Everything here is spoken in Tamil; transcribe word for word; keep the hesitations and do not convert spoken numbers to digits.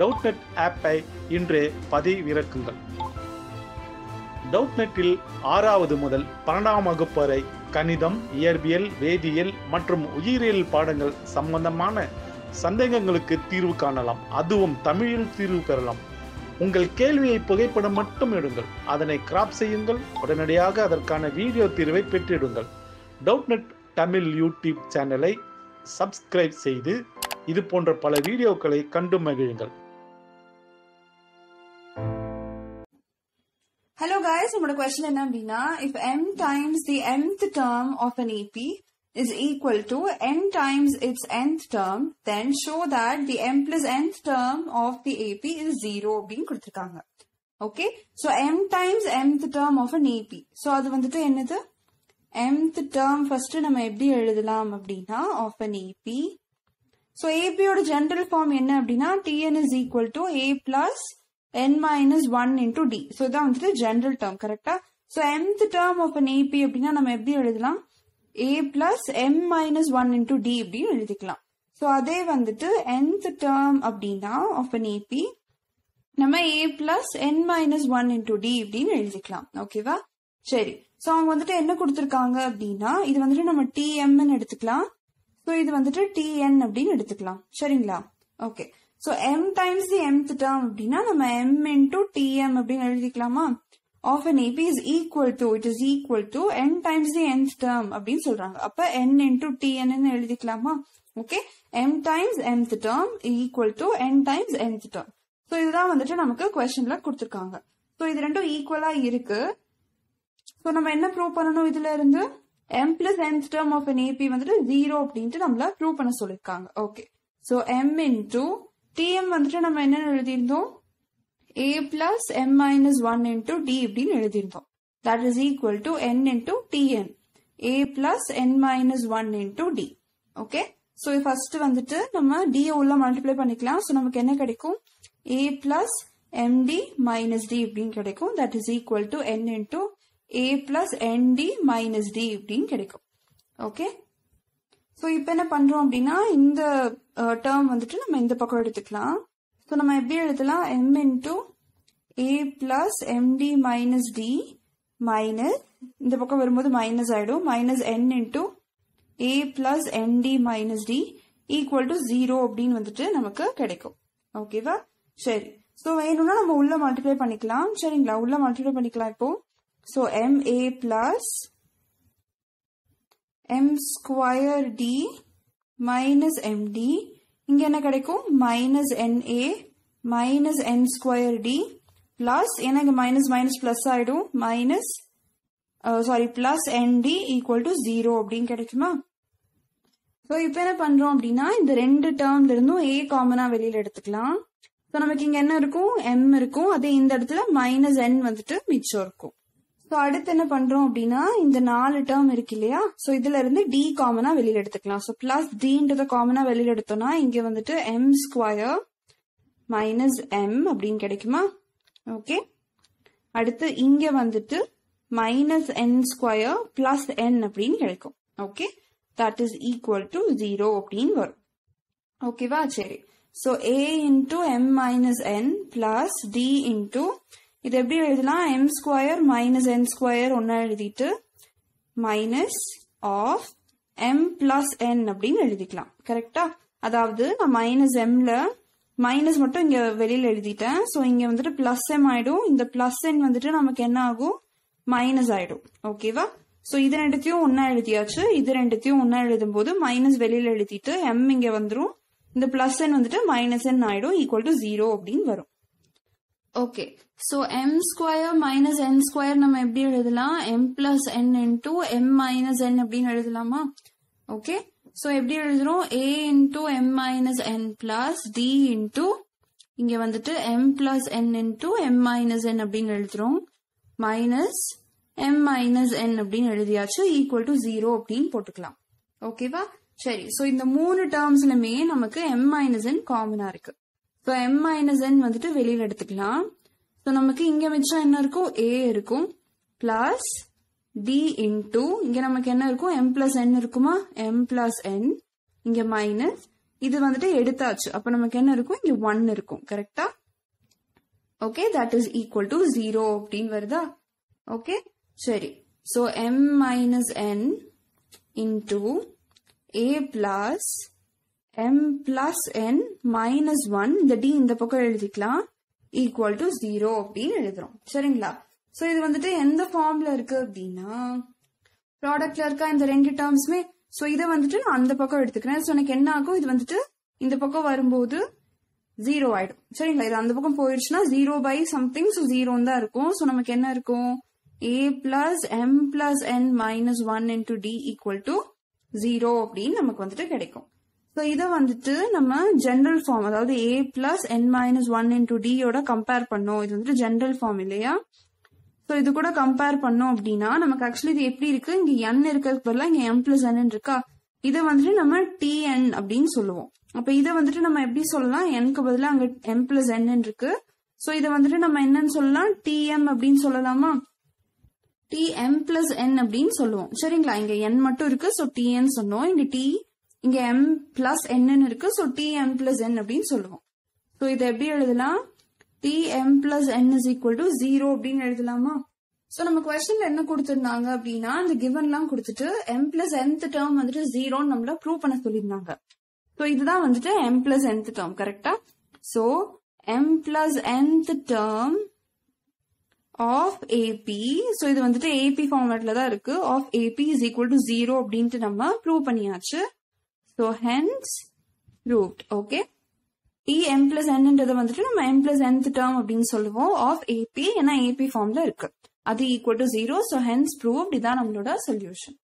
Doubtnut app-ஐ இன்றே பதிவிறக்குங்கள். Doubtnut-இல் ஆறாவது முதல் பன்னெண்டாம் வகுப்பு வரை கணிதம், இயற்பியல், வேதியியல் மற்றும் உயிரியல் பாடங்கள் சம்பந்தமான சந்தேகங்களுக்கு தீர்வு காணலாம். அதுவும் தமிழில் தீர்வு பெறலாம். உங்கள் கேள்வியை புகைப்படம் மட்டும் எடுங்கள், அதனை கிராப் செய்யுங்கள். உடனடியாக அதற்கான வீடியோ தீர்வை பெற்றிடுங்கள். டவுட்நெட் தமிழ் யூடியூப் சேனலை சப்ஸ்கிரைப் செய்து இது போன்ற பல வீடியோக்களை கண்டு மகிழுங்கள். Hello guys, our question is Nabina, if m times the nth term of an A P is equal to n times its nth term, then show that the m plus nth term of the A P is zero being kuduthirukanga. Okay, so m times mth term of an A P. So adu vandittu enadhu mth term first nama eppadi eludalam appadina of an A P. So A P oda general form enna appadina T N is equal to A plus n minus one into d. So that is the general term, correct? So mth term of an A P appadina nama eppadi eludalam a plus m minus one into d apdi eludikalam. So adhe vandittu nth term appadina of an A P nama a plus n minus one into d apdi eludikalam. Okay va? Seri. So avanga vandittu enna kuduthirukanga appadina idu vandittu nama T M nu eduthukalam. So idu vandittu T N apdi eduthukalam. Seringla? Okay. So m times the mth term appadina nama m into T M apdi eludhikalama. Of an A P is equal to, it is equal to n times the nth term அப்படினு சொல்றாங்க. அப்ப n into T N ன்னு எழுதிக்கலாமா? Okay, m times mth term equal to n times nth term. So இதுதான் வந்துட்டு நமக்கு क्वेश्चनல கொடுத்திருக்காங்க. So இது ரெண்டும் ஈக்குவலா இருக்கு. So நம்ம என்ன ப்ரூவ் பண்ணனும் இதுல இருந்து? m plus nth term of an A P வந்துட்டு zero அப்படினு நம்மள ப்ரூவ் பண்ண சொல்லிருக்காங்க. Okay, so m into T M வந்துட்டு நம்ம என்ன எழுதிருந்தோம்? A plus m minus one into d abdin, that is equal to n into T N. A plus n minus one into d. Okay. So first vandittu nama d ulla multiply panikkalam. So namakku enna kedaikum? A plus md minus d abdin kedaikum. That is equal to n into A plus nd minus d abdin kedaikum. Okay. So ipo enna pandrom appadina indha term vandittu nama indha pakkam eduthukalam. So நம்ம எப்படி எழுதலாம்? m into a plus md minus d minus இந்த பக்கம் வரும்போது மைனஸ் ஆயிடும், minus n into a plus nd minus d equal to zero அப்படின்னு வந்துட்டு நமக்கு கிடைக்கும். ஓகேவா? சரி. ஸோ வேணும்னா நம்ம உள்ள மல்டிப்ளை பண்ணிக்கலாம். சரிங்களா? உள்ள மல்டிப்ளை பண்ணிக்கலாம் இப்போ. So m a plus m square d minus md இங்க என்ன கிடைக்கும்? minus na minus n square d plus எனக்கு minus minus plus ஆயிடும், minus sorry plus nd equal to zero அப்படின்னு கிடைக்குமா? ஸோ இப்போ என்ன பண்றோம் அப்படின்னா இந்த ரெண்டு டேர்ம்ல இருந்தும் a காமனா வெளியில எடுத்துக்கலாம். ஸோ நமக்கு இங்க என்ன இருக்கும்? m இருக்கும். அதே இந்த இடத்துல மைனஸ் n வந்துட்டு மிச்சம் இருக்கும். ஸோ அடுத்து என்ன பண்றோம் அப்படின்னா இந்த நாலு டேர்ம் இருக்கு இல்லையா, ஸோ இதுல இருந்து டி காமனா வெளியில எடுத்துக்கலாம். ஸோ பிளஸ் டின்றத காமனா வெளியில எடுத்தோம்னா இங்க வந்துட்டு எம் ஸ்கொயர் மைனஸ் எம் அப்படின்னு கிடைக்குமா? ஓகே. அடுத்து இங்க வந்துட்டு minus n square plus n அப்படின்னு கிடைக்கும். Okay, that is equal to zero அப்படின்னு வரும். ஓகேவா? சரி. So a into m minus n plus d into இது எப்படி எழுதலாம்? m square minus n square ஒன்னா எழுதிட்டு minus of m plus n அப்படின்னு எழுதிக்கலாம். கரெக்டா? அதாவது நான் மைனஸ் எம்ல மைனஸ் மட்டும் இங்க வெளியில எழுதிட்டேன். ஸோ இங்க வந்துட்டு பிளஸ் எம் ஆயிடும், இந்த பிளஸ் என் வந்துட்டு நமக்கு என்ன ஆகும்? மைனஸ் ஆயிடும். ஓகேவா? ஸோ இது ரெண்டுத்தையும் ஒன்னா எழுதியாச்சு. இது ரெண்டுத்தையும் ஒன்னா எழுதும் போது மைனஸ் வெளியில எழுதிட்டு m இங்க வந்துடும், இந்த பிளஸ் என் வந்துட்டு மைனஸ் என் ஆயிடும், ஈக்குவல் டு ஜீரோ அப்படின்னு வரும். Okay. So m square minus n square நம்ம எப்படி எழுதலாம்? m plus n into m minus n அப்படின்னு எழுதலாமா? ஓகே. சோ எப்படி எழுதுறோம்? a into m minus n plus d into இங்க வந்துட்டு m plus n into m minus n அப்படின்னு எழுதுறோம், மைனஸ் m மைனஸ் n அப்படின்னு எழுதியாச்சு, ஈக்குவல் டு ஜீரோ அப்படின்னு போட்டுக்கலாம். ஓகேவா? சரி. சோ இந்த மூணு டேர்ம்ஸ்லுமே நமக்கு m மைனஸ் n காமனா இருக்கு. So m minus n வந்துட்டு வெளியில எடுத்துக்கலாம். So நமக்கு இங்க மிச்சம் என்ன இருக்கும்? a இருக்கும் plus d into இங்க நமக்கு என்ன இருக்கும்? m plus n இருக்குமா? m plus n இங்க minus இது வந்துட்டு எடுத்தாச்சு அப்ப நமக்கு என்ன இருக்கும் இங்க one இருக்கும் கரெக்ட்டா okay that is equal to zero அப்படிን வருதா okay சரி so m minus n into a plus m plus n minus one இந்த d இந்த பக்கம் எழுதிக்கலாம் equal to zero அப்படிን எழுதுறோம் சரிங்களா so இது வந்துட்டு எந்த ஃபார்ம்ல இருக்கு அப்படினா ப்ராடக்ட்ல இருக்க இந்த ரெண்டு டம்ஸ் மே So, this is the end of the day. So, this is the zero item. So, this is the zero by something. So, zero is the zero. So, we have a plus m plus n minus one into d equal to zero. So, this is the general form. That is a plus n minus one into d. Compare this is the general form. So, if we compare this, we actually have a plus n and m plus n. This is tn. So, we have m plus n. So, we have tm. tm plus n. So, tn. So, m plus n. So, tm plus n. So, this tm plus n is equal to zero அப்படினு எழுதலாமா சோ நம்ம क्वेश्चनல என்ன கொடுத்திருந்தாங்க அப்படினா அந்த गिवनலாம் கொடுத்துட்டு m plus nth term வந்துட்டு zero ன்னு நம்மள ப்ரூவ் பண்ண சொல்லிருந்தாங்க சோ இதுதான் வந்துட்டு m plus nth term கரெக்ட்டா so m plus nth term of A P so இது வந்துட்டு A P ஃபார்மட்ல தான் இருக்கு of A P is equal to zero அப்படினு நம்ம ப்ரூவ் பண்ணியாச்சு so hence proved okay E m plus n என்றது வந்துட்டு நம்ம m plus nth term அப்படினு சொல்லுவோம் of A P ஏனா A P formல இருக்கு அது equal to zero so hence proved இதான் நம்மளோட solution